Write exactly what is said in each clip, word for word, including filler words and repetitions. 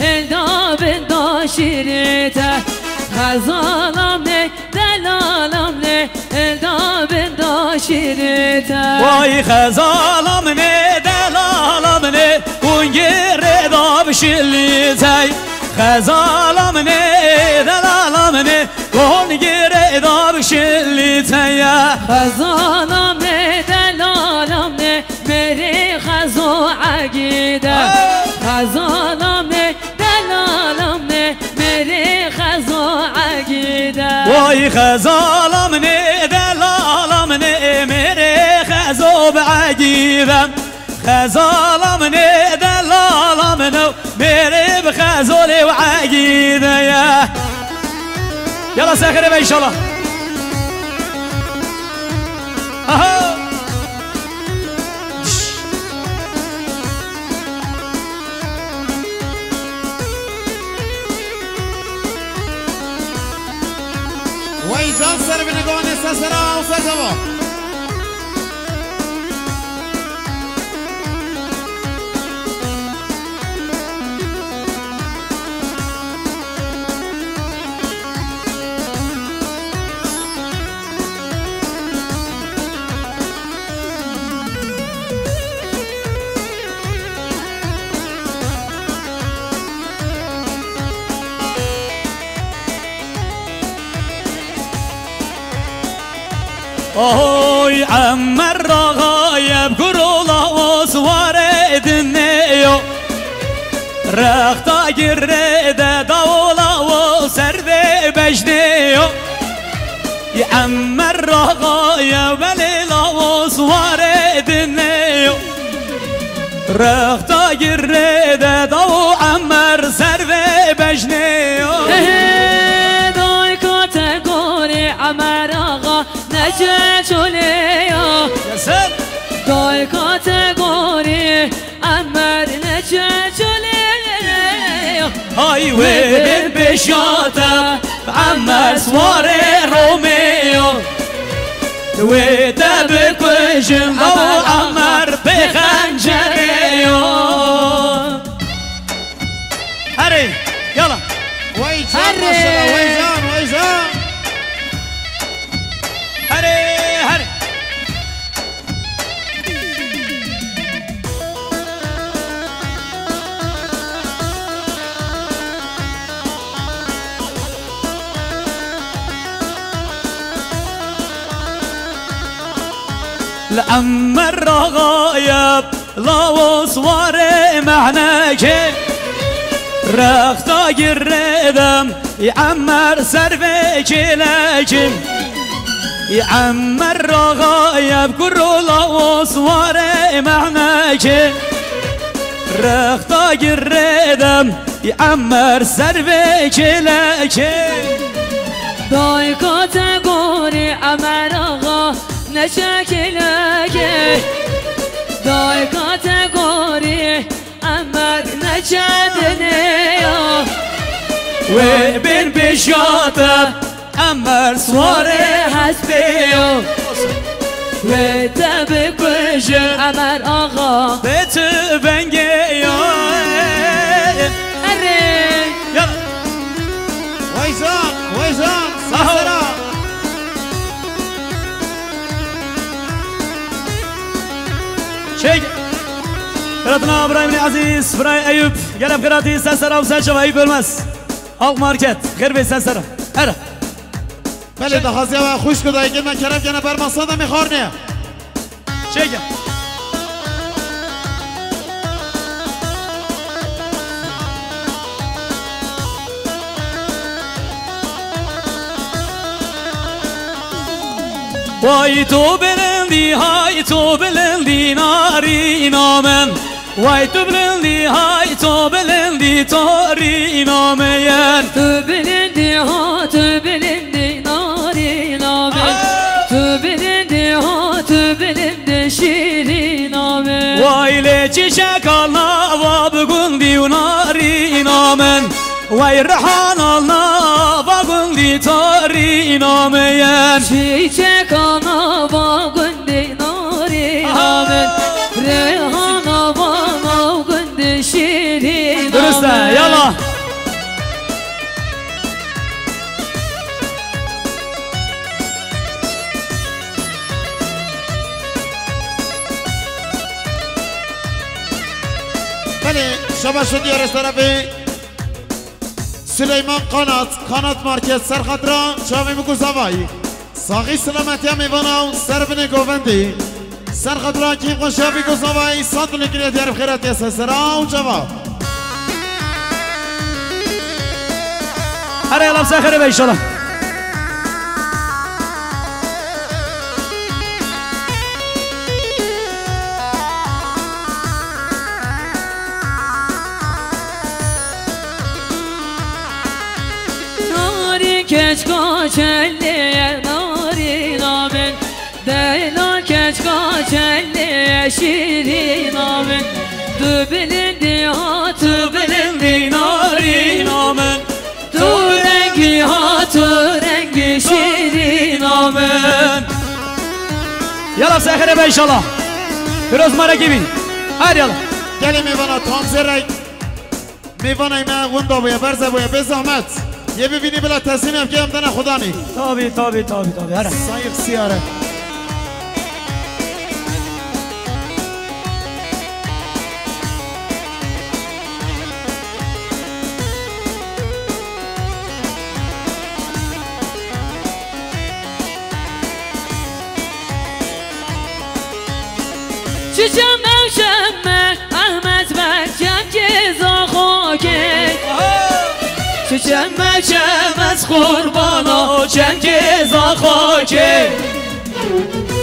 الدا بندا شیرته خزانم نه دلالم نه الدا بندا شیرته وای خزانم نه دلالم نه اونگیر داب شیرته خزانم نه دلالم نه اونگیر داب شیرته خزانم نه دلالم نه مری خزو عقیده خزانم نه دلالم نه مری خزو عقیده وای خزانم نه دلالم نه مری خزو عقیده خزانم نه دلالم نه مری بخزو عقیده یا یلا سخره به ان شاء الله ویژان سر به نگونه سر آو سر آو آهای عمر را غایب گرولا وزواره دنیا رختا گرده دولا و سرده بجنیا عمر را غایب لیلا وزواره دنیا رختا گرده دو عمر سرده بجنیا چه چولیا دای کاتگوری امر نچه چولیا های و به بشاتا عمر سوار رومیو و تب کجم او عمر به خنجریو هری یلا وای هری وای جان وای جان الأمر غايب لا وصور معناك رختا جردم يعمر سرفك لك يعمر غايب كل لا وصور معناك رختا جردم يعمر سرفك لك دايكات قوري عمر غا نشکلگه دای کاتگوری امر نشدنی و بین بیشات امر سوار هستی و تب کج امر آقا به تو بنگی اره یا وایزان وایزان سهرا شيك براتنا ابراهيم العزيز براي ايوب قلب قراتي سنسره وسنشب ايوب المس اوق ماركت غير بي سنسره اره بله دخازي و خوش كده اگر من كرف گنه برمساده ميخورنه شيك وای تو بلندی های تو بلندی نارینا من وای تو بلندی های تو بلندی تارینا من تو بلندی ها تو بلندی نارینا من تو بلندی ها تو بلندی شیرینا من وای لچشک الله و بگندی و نارینا من وای رحان الله باگوندی تاری نامین چیچه کانا باگوندی ناری نامین رحان باگوندی شیری نامین درسته بله شما شدی از طرف سلیمان قنات قنات مارکت سرخط را شامی مکوزایی ساقی سلامتی هم ایواناو سربنه گووندی سرخط را کیم کن شامی گوزایی سادونه کنید یارب خیراتی سسراو جوا هره علام سخره بیشالا Çelliye nari namen Deyna keçka çelliye şirin namen Tu bilindi ha tu bilindi nari namen Tu rengi ha tu rengi şirin namen Yallah sekhire be inşallah Firuz Marekibi Hadi yallah Gelin meyvana tam zirek Meyvanayı meyvun da buya verze buya be zahmet یه ببینی بلا تصمیم که امدن خدا نی تابی تابی تابی تابی هره سایق سیاره چشم امشم احمد بکم که زاخوکه چم مچم از قربانا چم که زاخاکه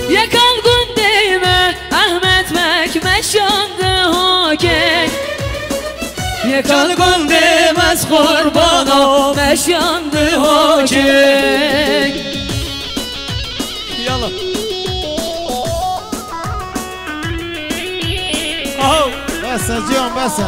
یکم گنده من احمد مک مشانده ها که یکم گنده من از قربانا مشانده ها که یالا بسه جیان بسه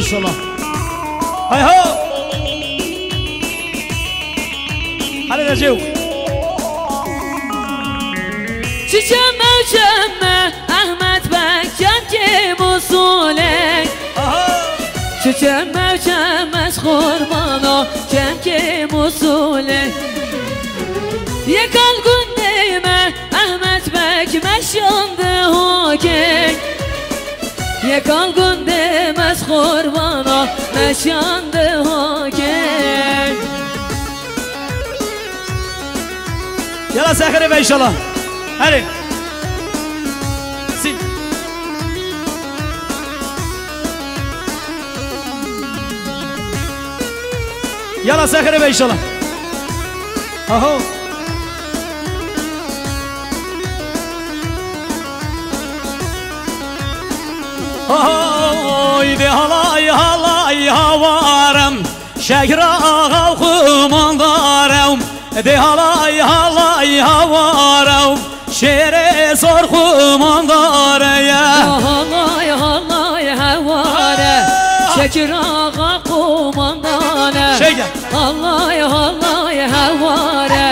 İnşallah. Hay ho! Hadi Recep. Çiçeme çömme Ahmet Bekcan ki bu sulek. Çiçeme çömmez kurmana kem ki bu sulek. Yekal gündeyme Ahmet Bekmeş yandı hokek. Yekal gündeyme از قربانا نشانده ها که یلا سخره به انشالله هره سی یلا سخره به انشالله آهو Haydi halay halay havarım Şehra ağav kumandarım De halay halay havarım Şehre sor kumandarıya Halay halay havare Şehra ağav kumandarım Halay halay havare